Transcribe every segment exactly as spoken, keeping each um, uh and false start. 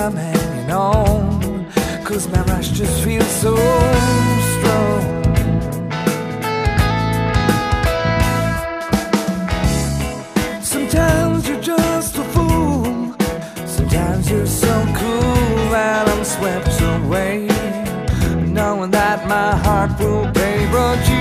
I'm hanging on, 'cause my rush just feels so strong. Sometimes you're just a fool, sometimes you're so cool, and I'm swept away, knowing that my heart will pay. But you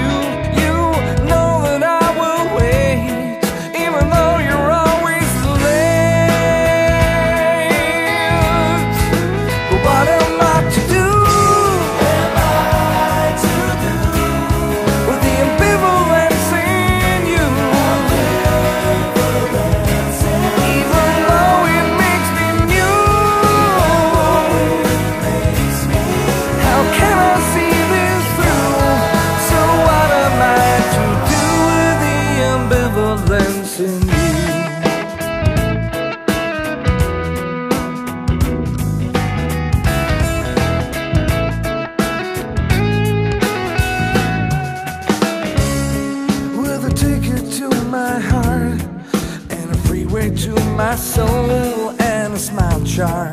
to my soul and a smile jar,